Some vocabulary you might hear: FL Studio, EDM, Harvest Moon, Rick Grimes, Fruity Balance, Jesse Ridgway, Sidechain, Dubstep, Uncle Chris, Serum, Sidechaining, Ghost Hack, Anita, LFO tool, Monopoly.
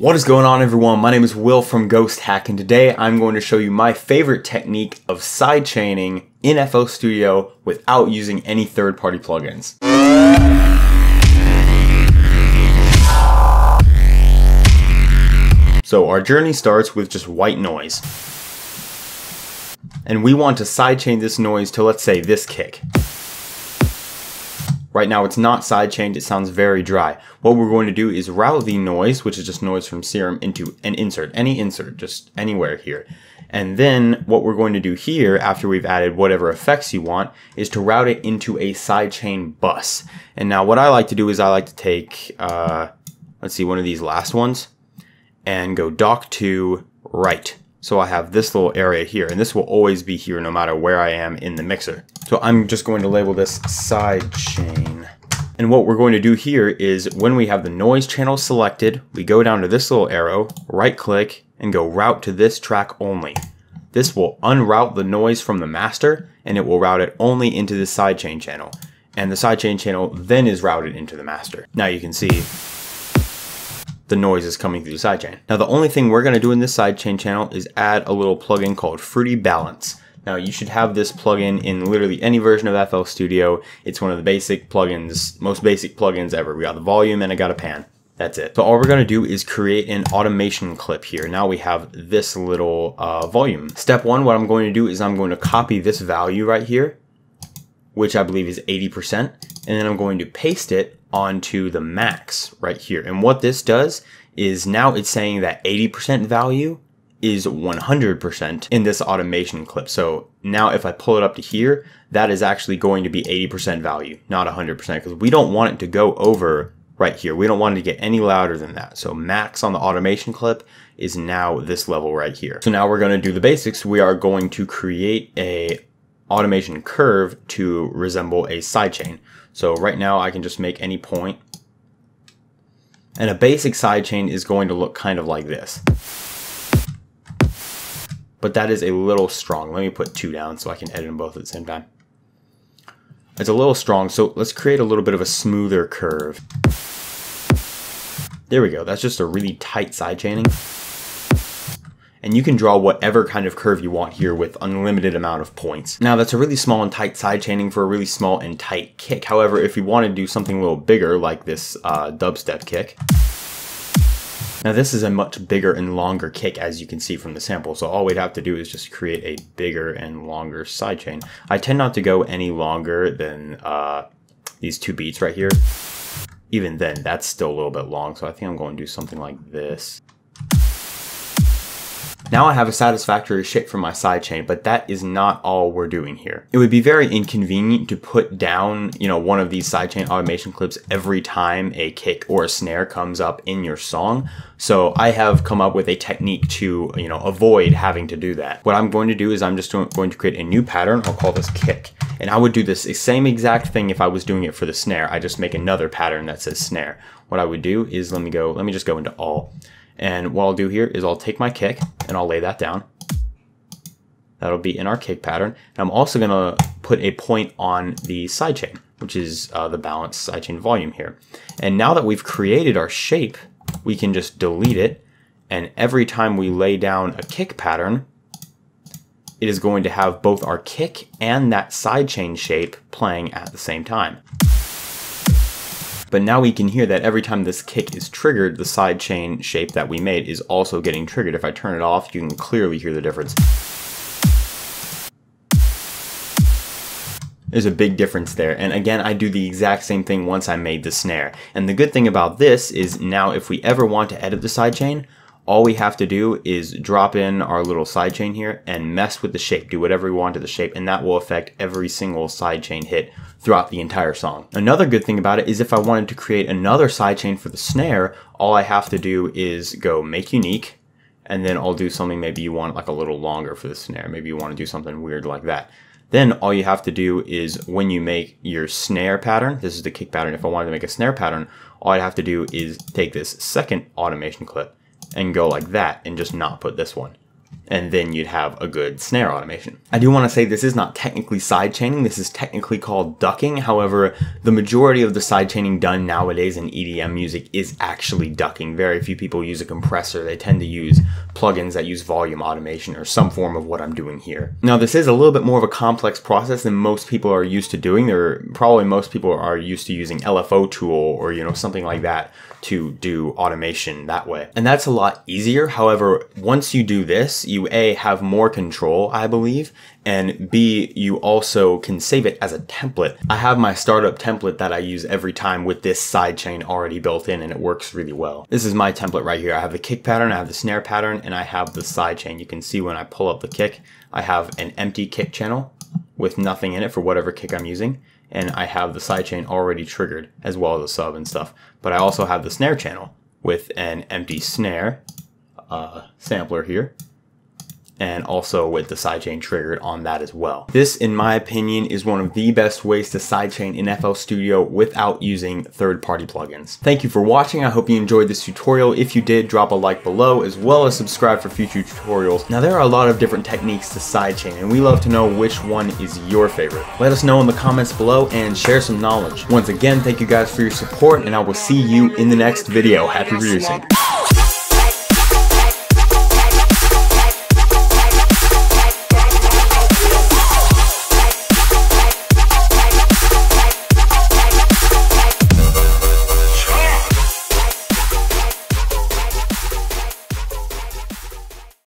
What is going on, everyone? My name is Will from Ghost Hack, and today I'm going to show you my favorite technique of sidechaining in FL Studio without using any third-party plugins. So our journey starts with just white noise. And we want to sidechain this noise to, let's say, this kick. Right now it's not sidechained, it sounds very dry. What we're going to do is route the noise, which is just noise from Serum, into an insert, any insert, just anywhere here. And then what we're going to do here, after we've added whatever effects you want, is to route it into a sidechain bus. And now what I like to do is I like to take, let's see, one of these last ones, and go dock to right. So I have this little area here, and this will always be here no matter where I am in the mixer. So I'm just going to label this sidechain. And what we're going to do here is when we have the noise channel selected, we go down to this little arrow, right click, and go route to this track only. This will unroute the noise from the master, and it will route it only into the sidechain channel. And the sidechain channel then is routed into the master. Now you can see the noise is coming through the sidechain. Now the only thing we're gonna do in this sidechain channel is add a little plugin called Fruity Balance. Now you should have this plugin in literally any version of FL Studio. It's one of the basic plugins, most basic plugins ever. We got the volume and I got a pan. That's it. So all we're gonna do is create an automation clip here. Now we have this little volume. Step one, what I'm going to do is I'm going to copy this value right here, which I believe is 80%, and then I'm going to paste it onto the max right here. And what this does is now it's saying that 80% value is 100% in this automation clip. So now if I pull it up to here, that is actually going to be 80% value, not 100%, because we don't want it to go over right here. We don't want it to get any louder than that. So max on the automation clip is now this level right here. So now we're going to do the basics. We are going to create a automation curve to resemble a sidechain. So right now I can just make any point. And a basic sidechain is going to look kind of like this. But that is a little strong. Let me put two down so I can edit them both at the same time. It's a little strong, so let's create a little bit of a smoother curve. There we go. That's just a really tight sidechaining. And you can draw whatever kind of curve you want here with unlimited amount of points. Now that's a really small and tight sidechaining for a really small and tight kick. However, if you want to do something a little bigger like this dubstep kick. Now this is a much bigger and longer kick, as you can see from the sample. So all we'd have to do is just create a bigger and longer sidechain. I tend not to go any longer than these two beats right here. Even then, that's still a little bit long. So I think I'm going to do something like this. Now I have a satisfactory shape for my sidechain, but that is not all we're doing here. It would be very inconvenient to put down, you know, one of these sidechain automation clips every time a kick or a snare comes up in your song. So I have come up with a technique to, you know, avoid having to do that. What I'm going to do is I'm just going to create a new pattern. I'll call this kick. And I would do this same exact thing if I was doing it for the snare. I just make another pattern that says snare. What I would do is let me just go into all. And what I'll do here is I'll take my kick and I'll lay that down. That'll be in our kick pattern. And I'm also gonna put a point on the sidechain, which is the balanced sidechain volume here. And now that we've created our shape, we can just delete it. And every time we lay down a kick pattern, it is going to have both our kick and that sidechain shape playing at the same time. But now we can hear that every time this kick is triggered, the sidechain shape that we made is also getting triggered. If I turn it off, you can clearly hear the difference. There's a big difference there. And again, I do the exact same thing once I made the snare. And the good thing about this is now if we ever want to edit the sidechain, all we have to do is drop in our little sidechain here and mess with the shape, do whatever we want to the shape, and that will affect every single sidechain hit throughout the entire song. Another good thing about it is if I wanted to create another sidechain for the snare, all I have to do is go make unique, and then I'll do something maybe you want like a little longer for the snare. Maybe you want to do something weird like that. Then all you have to do is when you make your snare pattern, this is the kick pattern, if I wanted to make a snare pattern, all I'd have to do is take this second automation clip and go like that and just not put this one. and then you'd have a good snare automation. I do want to say this is not technically sidechaining, this is technically called ducking. However, the majority of the sidechaining done nowadays in EDM music is actually ducking. Very few people use a compressor, they tend to use plugins that use volume automation or some form of what I'm doing here. Now this is a little bit more of a complex process than most people are used to doing. Probably most people are used to using LFO tool or something like that to do automation that way. And that's a lot easier. However, once you do this, you A, have more control, I believe, and B, you also can save it as a template. I have my startup template that I use every time with this sidechain already built in, and it works really well. This is my template right here. I have the kick pattern, I have the snare pattern, and I have the sidechain. You can see when I pull up the kick, I have an empty kick channel with nothing in it for whatever kick I'm using. And I have the sidechain already triggered as well as a sub and stuff. But I also have the snare channel with an empty snare sampler here, and also with the sidechain triggered on that as well. This, in my opinion, is one of the best ways to sidechain in FL Studio without using third-party plugins. Thank you for watching. I hope you enjoyed this tutorial. If you did, drop a like below, as well as subscribe for future tutorials. Now, there are a lot of different techniques to sidechain, and we love to know which one is your favorite. Let us know in the comments below and share some knowledge. Once again, thank you guys for your support, and I will see you in the next video. Happy producing.